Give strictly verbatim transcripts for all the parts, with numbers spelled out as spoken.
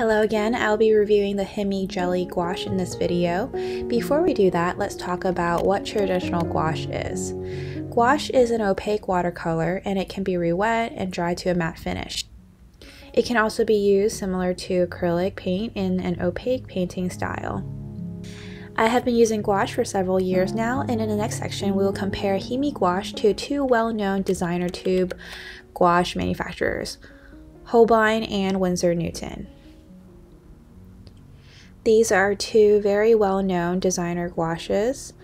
Hello again, I'll be reviewing the Himi Jelly gouache in this video. Before we do that, let's talk about what traditional gouache is. Gouache is an opaque watercolor and it can be re-wet and dry to a matte finish. It can also be used similar to acrylic paint in an opaque painting style. I have been using gouache for several years now, and in the next section we will compare Himi gouache to two well-known designer tube gouache manufacturers, Holbein and Winsor Newton. These are two very well-known designer gouaches.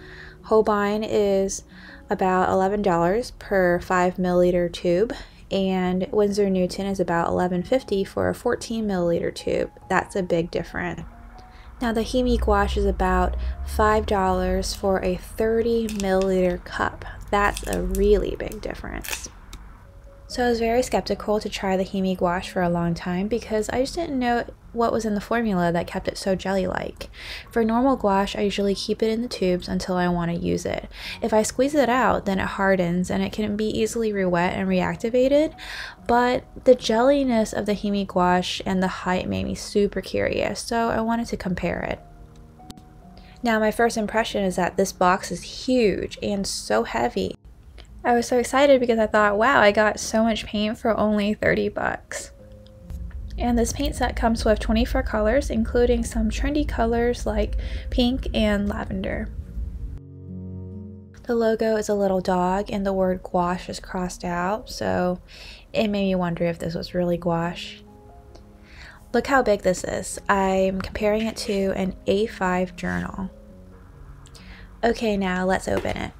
Holbein is about eleven dollars per five milliliter tube, and Winsor Newton is about eleven fifty for a fourteen milliliter tube. That's a big difference. Now the Himi gouache is about five dollars for a thirty milliliter cup. That's a really big difference. So I was very skeptical to try the Himi gouache for a long time because I just didn't know what was in the formula that kept it so jelly-like. For normal gouache, I usually keep it in the tubes until I want to use it. If I squeeze it out, then it hardens and it can be easily re-wet and reactivated, but the jelliness of the Himi gouache and the height made me super curious, so I wanted to compare it. Now my first impression is that this box is huge and so heavy. I was so excited because I thought, wow, I got so much paint for only thirty bucks. And this paint set comes with twenty-four colors, including some trendy colors like pink and lavender. The logo is a little dog and the word gouache is crossed out, so it made me wonder if this was really gouache. Look how big this is. I'm comparing it to an A five journal. Okay, now let's open it.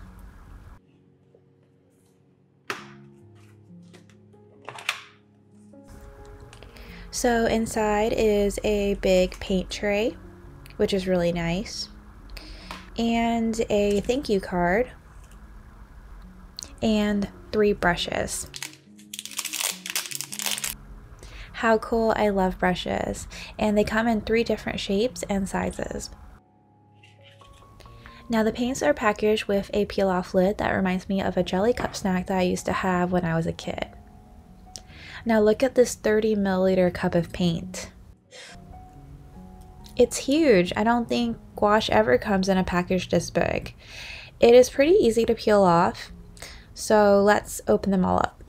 So inside is a big paint tray, which is really nice, and a thank you card, and three brushes. How cool, I love brushes, and they come in three different shapes and sizes. Now the paints are packaged with a peel-off lid that reminds me of a jelly cup snack that I used to have when I was a kid. Now look at this thirty milliliter cup of paint. It's huge. I don't think gouache ever comes in a package this big. It is pretty easy to peel off, so let's open them all up.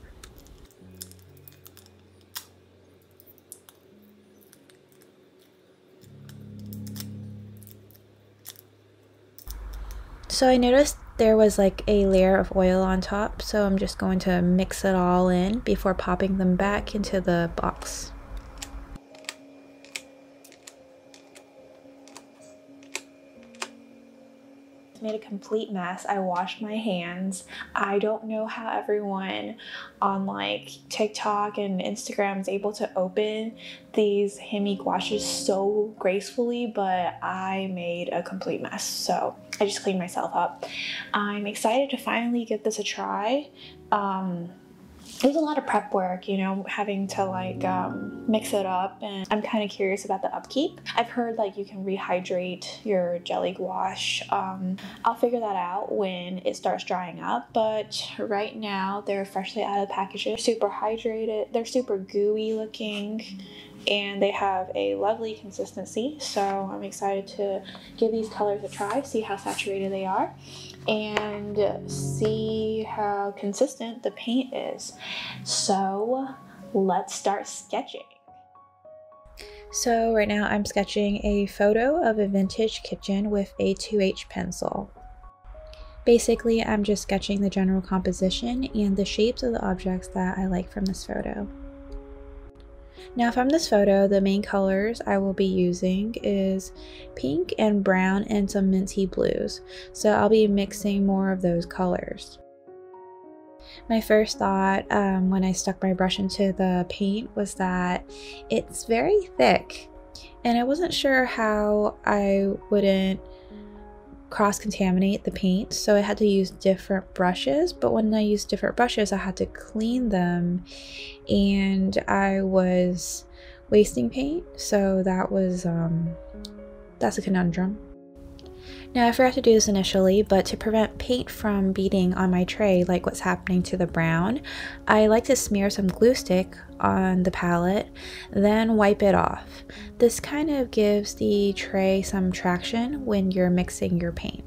So I noticed there was like a layer of oil on top, so I'm just going to mix it all in before popping them back into the box. Made a complete mess. I washed my hands. I don't know how everyone on like TikTok and Instagram is able to open these Himi gouaches so gracefully, but I made a complete mess, so I just cleaned myself up. I'm excited to finally give this a try. Um, it was a lot of prep work, you know, having to like um, mix it up, and I'm kind of curious about the upkeep. I've heard like you can rehydrate your jelly gouache. Um, I'll figure that out when it starts drying up, but right now they're freshly out of the packages, super hydrated, they're super gooey looking, and they have a lovely consistency, so I'm excited to give these colors a try, see how saturated they are, and see how consistent the paint is. So let's start sketching. So right now I'm sketching a photo of a vintage kitchen with a two H pencil. Basically, I'm just sketching the general composition and the shapes of the objects that I like from this photo. Now from this photo, the main colors I will be using is pink and brown and some minty blues, so I'll be mixing more of those colors. My first thought um, when I stuck my brush into the paint was that it's very thick, and I wasn't sure how I wouldn't cross-contaminate the paint, so I had to use different brushes. But when I used different brushes, I had to clean them and I was wasting paint, so that was um that's a conundrum. Now I forgot to do this initially, but to prevent paint from beading on my tray like what's happening to the brown, I like to smear some glue stick on the palette, then wipe it off. This kind of gives the tray some traction when you're mixing your paint.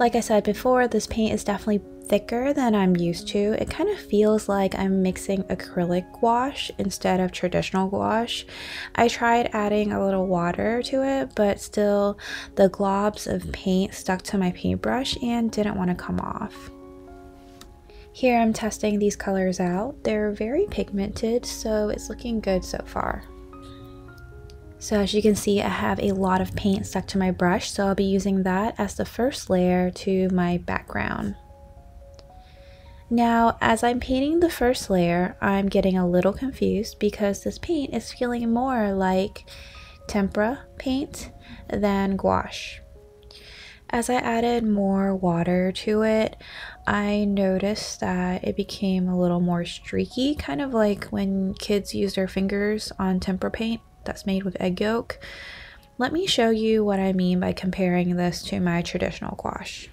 Like I said before, this paint is definitely thicker than I'm used to. It kind of feels like I'm mixing acrylic gouache instead of traditional gouache. I tried adding a little water to it, but still the globs of paint stuck to my paintbrush and didn't want to come off. Here I'm testing these colors out. They're very pigmented, so it's looking good so far. So as you can see, I have a lot of paint stuck to my brush, so I'll be using that as the first layer to my background. Now, as I'm painting the first layer, I'm getting a little confused because this paint is feeling more like tempera paint than gouache. As I added more water to it, I noticed that it became a little more streaky, kind of like when kids use their fingers on tempera paint that's made with egg yolk. Let me show you what I mean by comparing this to my traditional gouache.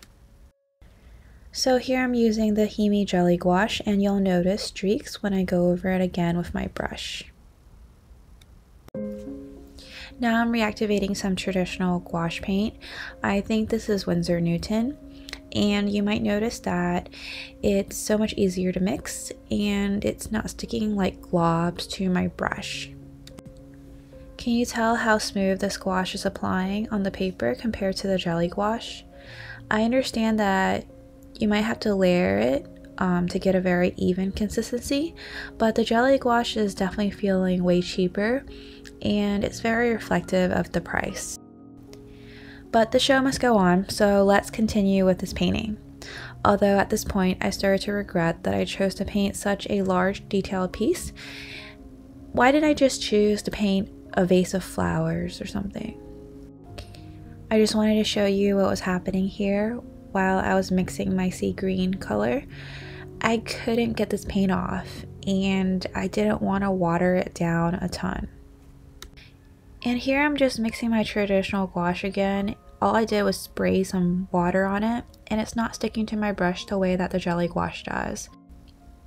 So here I'm using the Himi Jelly gouache, and you'll notice streaks when I go over it again with my brush. Now I'm reactivating some traditional gouache paint. I think this is Winsor Newton, and you might notice that it's so much easier to mix and it's not sticking like globs to my brush. Can you tell how smooth this gouache is applying on the paper compared to the jelly gouache? I understand that you might have to layer it um, to get a very even consistency, but the jelly gouache is definitely feeling way cheaper and it's very reflective of the price. But the show must go on, so let's continue with this painting. Although at this point I started to regret that I chose to paint such a large detailed piece. Why did I just choose to paint a vase of flowers or something? I just wanted to show you what was happening here. While I was mixing my sea green color, I couldn't get this paint off and I didn't want to water it down a ton. And here I'm just mixing my traditional gouache again. All I did was spray some water on it, and it's not sticking to my brush the way that the jelly gouache does.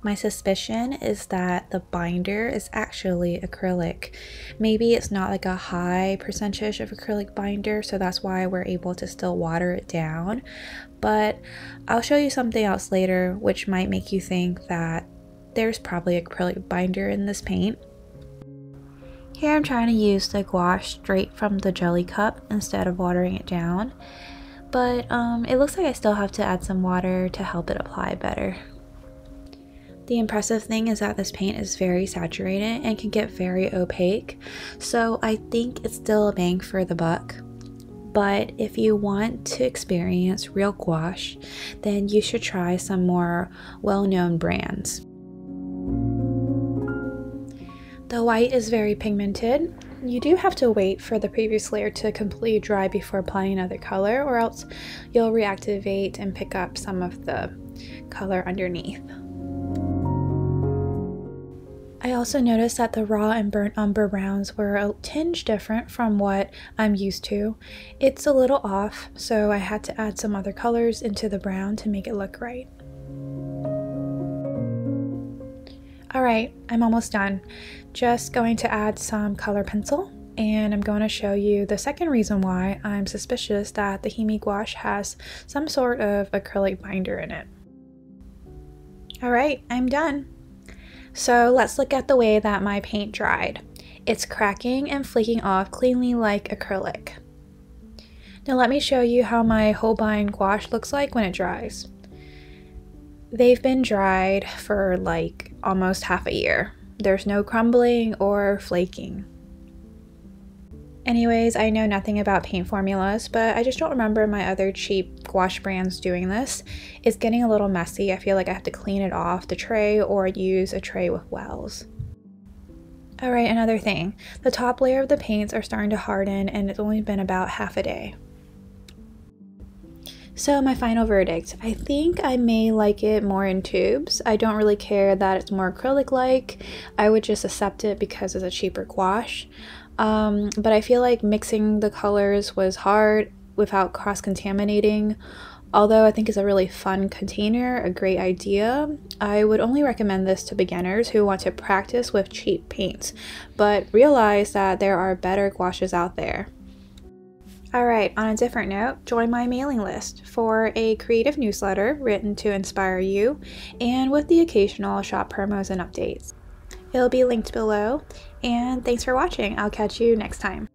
My suspicion is that the binder is actually acrylic. Maybe it's not like a high percentage of acrylic binder, so that's why we're able to still water it down. But I'll show you something else later which might make you think that there's probably acrylic binder in this paint. Here I'm trying to use the gouache straight from the jelly cup instead of watering it down, but um, it looks like I still have to add some water to help it apply better. The impressive thing is that this paint is very saturated and can get very opaque, so I think it's still a bang for the buck. But if you want to experience real gouache, then you should try some more well-known brands. The white is very pigmented. You do have to wait for the previous layer to completely dry before applying another color, or else you'll reactivate and pick up some of the color underneath. I also noticed that the raw and burnt umber browns were a tinge different from what I'm used to. It's a little off, so I had to add some other colors into the brown to make it look right. Alright, I'm almost done. Just going to add some color pencil, and I'm going to show you the second reason why I'm suspicious that the Himi gouache has some sort of acrylic binder in it. Alright, I'm done. So let's look at the way that my paint dried. It's cracking and flaking off cleanly like acrylic. Now let me show you how my Holbein gouache looks like when it dries. They've been dried for like almost half a year. There's no crumbling or flaking. Anyways, I know nothing about paint formulas, but I just don't remember my other cheap gouache brands doing this. It's getting a little messy. I feel like I have to clean it off the tray or use a tray with wells. Alright, another thing. The top layer of the paints are starting to harden, and it's only been about half a day. So my final verdict. I think I may like it more in tubes. I don't really care that it's more acrylic-like. I would just accept it because it's a cheaper gouache. Um, but I feel like mixing the colors was hard without cross-contaminating Although I think it's a really fun container, a great idea, I would only recommend this to beginners who want to practice with cheap paints, but realize that there are better gouaches out there. Alright, on a different note, join my mailing list for a creative newsletter written to inspire you and with the occasional shop promos and updates. It'll be linked below, and thanks for watching. I'll catch you next time.